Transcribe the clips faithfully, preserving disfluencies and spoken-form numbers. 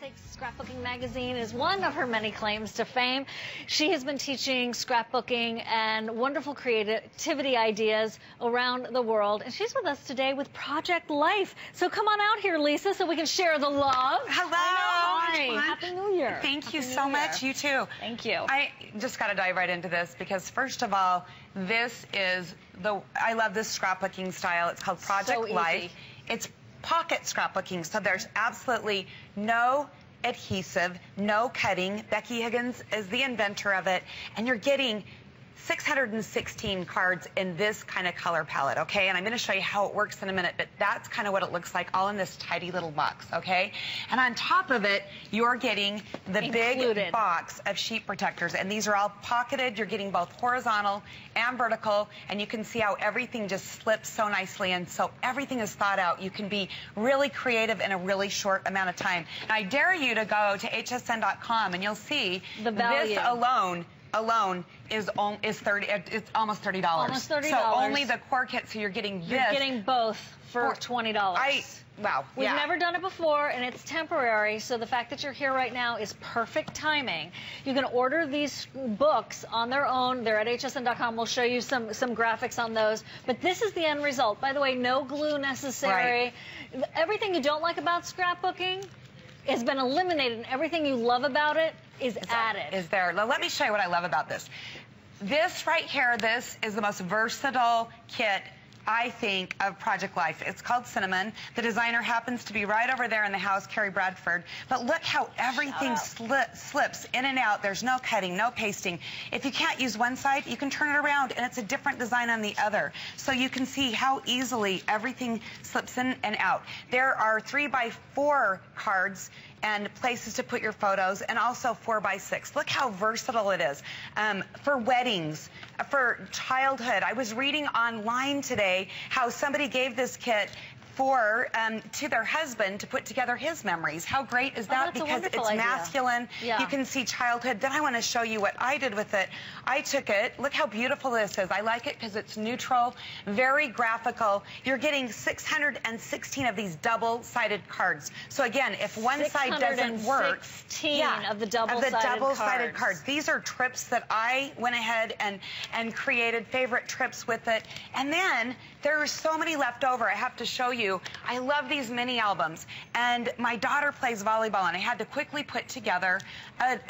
Keepsakes Scrapbooking Magazine is one of her many claims to fame. She has been teaching scrapbooking and wonderful creativity ideas around the world, and she's with us today with Project Life. So come on out here, Lisa, so we can share the love. Hello. Hi. Happy New Year. Thank you so much. You too. Thank you. I just got to dive right into this because, first of all, this is the, I love this scrapbooking style. It's called Project Life. It's pocket scrapbooking, so there's absolutely no adhesive, no cutting. Becky Higgins is the inventor of it, and you're getting six hundred sixteen cards in this kind of color palette, okay? And I'm going to show you how it works in a minute, but that's kind of what it looks like, all in this tidy little box, okay? And on top of it, you're getting the Included. big box of sheet protectors, and these are all pocketed. You're getting both horizontal and vertical, and you can see how everything just slips so nicely, and so everything is thought out. You can be really creative in a really short amount of time. And I dare you to go to H S N dot com, and you'll see the value. This alone alone is on, is thirty. It's almost thirty dollars. Almost thirty dollars. So only the core kit. So you're getting this. You're getting both for twenty dollars. Wow. We've yeah. never done it before, and it's temporary. So the fact that you're here right now is perfect timing. You can order these books on their own. They're at H S N dot com. We'll show you some some graphics on those. But this is the end result. By the way, no glue necessary. Right. Everything you don't like about scrapbooking has been eliminated, and everything you love about it is added. Is there? Now, let me show you what I love about this. This right here, this is the most versatile kit, I think, of Project Life. It's called Cinnamon. The designer happens to be right over there in the house, Kerry Bradford. But look how everything sli slips in and out. There's no cutting, no pasting. If you can't use one side, you can turn it around, and it's a different design on the other. So you can see how easily everything slips in and out. There are three by four cards and places to put your photos, and also four by six. Look how versatile it is. Um, for weddings, for childhood. I was reading online today how somebody gave this kit for um, to their husband to put together his memories. How great is that? Oh, because it's idea. masculine. Yeah. You can see childhood. Then I want to show you what I did with it. I took it. Look how beautiful this is. I like it because it's neutral, very graphical. You're getting six hundred sixteen of these double-sided cards. So again, if one side doesn't work, sixteen yeah, of the double-sided of the double-sided cards. cards. These are trips that I went ahead and and created favorite trips with it. And then there are so many left over. I have to show you. I love these mini albums, and my daughter plays volleyball, and I had to quickly put together an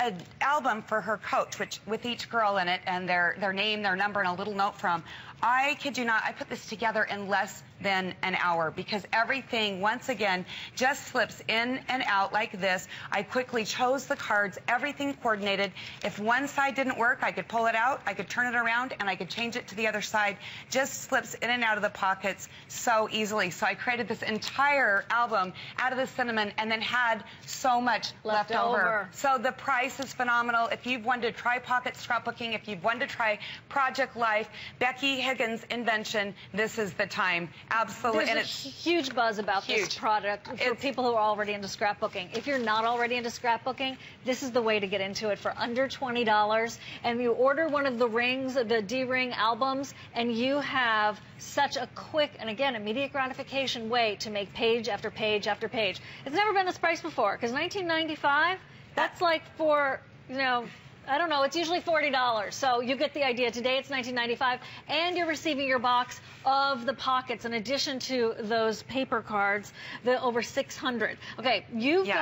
album for her coach, which with each girl in it and their their name, their number, and a little note from. I kid you not, I put this together in less than an hour because everything, once again, just slips in and out like this. I quickly chose the cards, everything coordinated. If one side didn't work, I could pull it out, I could turn it around, and I could change it to the other side. Just slips in and out of the pockets so easily. So I created this entire album out of the Cinnamon and then had so much left, left over. over. So the price is phenomenal. If you've wanted to try pocket scrapbooking, if you've wanted to try Project Life, Becky Higgins' invention, this is the time. Absolutely. There's and a it's huge buzz about huge. this product for it's, people who are already into scrapbooking. If you're not already into scrapbooking, this is the way to get into it for under twenty dollars. And you order one of the rings, the D-ring albums, and you have such a quick and, again, immediate gratification way to make page after page after page. It's never been this price before because nineteen ninety-five, that's like for, you know, I don't know, it's usually forty dollars, so you get the idea. Today it's nineteen ninety-five, and you're receiving your box of the pockets in addition to those paper cards, the over six hundred. Okay, you've yes.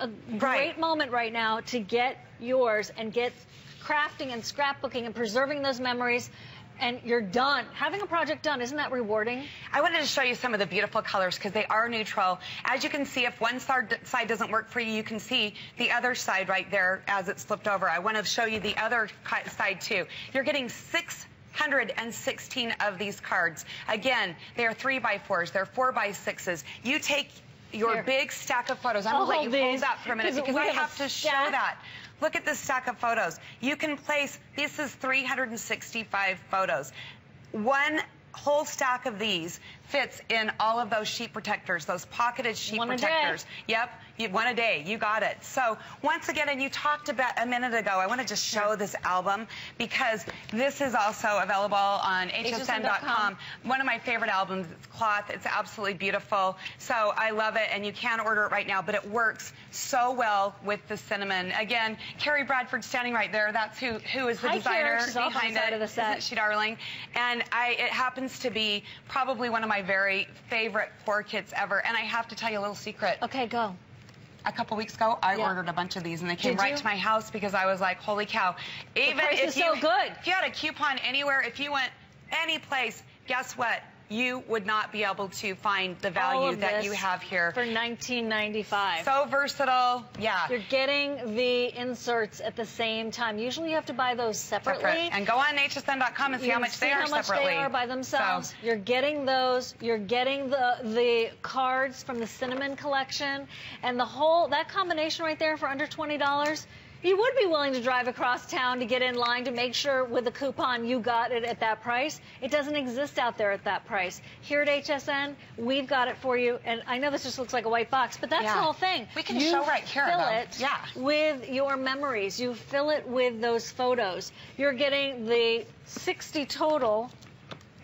got a great right. moment right now to get yours and get crafting and scrapbooking and preserving those memories. And you're done. Having a project done, isn't that rewarding? I wanted to show you some of the beautiful colors because they are neutral. As you can see, if one side doesn't work for you, you can see the other side right there as it's flipped over. I want to show you the other side too. You're getting six one hundred sixteen of these cards. Again, they are three by fours. They're four by sixes. You take your Here. big stack of photos. I'm going to let you hold that for a minute because I have to show that. Look at this stack of photos. You can place, this is three hundred sixty-five photos. One whole stack of these fits in all of those sheet protectors, those pocketed sheet protectors. Yep. You, one a day. You got it. So once again, and you talked about a minute ago, I want to just show this album because this is also available on H S N dot com. One of my favorite albums. It's cloth. It's absolutely beautiful. So I love it, and you can order it right now, but it works so well with the cinnamon. Again, Kerry Bradford standing right there. That's who who is the Hi, designer She's behind it. Of the set. Isn't she darling? And I, it happens to be probably one of my very favorite pour kits ever. And I have to tell you a little secret. Okay, go. A couple weeks ago, I yeah. ordered a bunch of these, and they came Did right you? to my house because I was like, holy cow. Even the price if is you, so good. If you had a coupon anywhere, if you went any place, guess what? You would not be able to find the value that you have here. For nineteen ninety-five. So versatile. Yeah. You're getting the inserts at the same time. Usually you have to buy those separately. Separate. And go on H S N dot com and see how much they are separately. See how much they are by themselves. So. You're getting those. You're getting the the cards from the Cinnamon collection. And the whole, that combination right there for under twenty dollars. You would be willing to drive across town to get in line to make sure with the coupon you got it at that price. It doesn't exist out there at that price. Here at H S N, we've got it for you. And I know this just looks like a white box, but that's yeah. the whole thing. We can you show right here. Fill though. it yeah. with your memories. You fill it with those photos. You're getting the sixty total.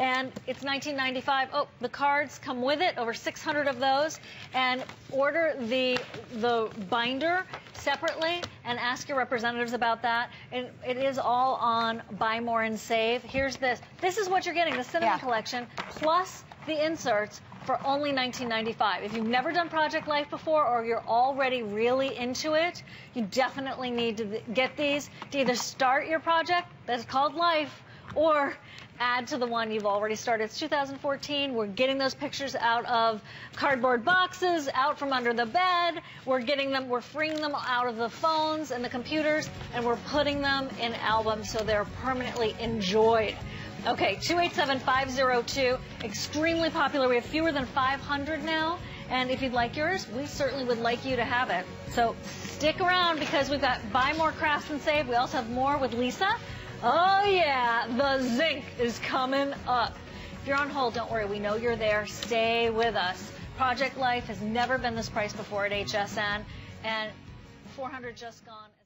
And it's nineteen ninety-five. Oh, the cards come with it, over six hundred of those. And order the the binder separately and ask your representatives about that. And it is all on Buy More and Save. Here's this. This is what you're getting, the Cinnamon yeah. collection, plus the inserts for only nineteen ninety-five. If you've never done Project Life before or you're already really into it, you definitely need to th get these to either start your project that's called Life or add to the one you've already started. It's two thousand fourteen. We're getting those pictures out of cardboard boxes, out from under the bed. We're getting them, we're freeing them out of the phones and the computers, and we're putting them in albums so they're permanently enjoyed. Okay, two eight seven five zero two, extremely popular. We have fewer than five hundred now, and if you'd like yours, we certainly would like you to have it. So stick around because we've got Buy More Crafts and Save. We also have more with Lisa. Oh yeah, the zinc is coming up. If you're on hold, don't worry, we know you're there. Stay with us. Project Life has never been this price before at H S N, and four hundred just gone.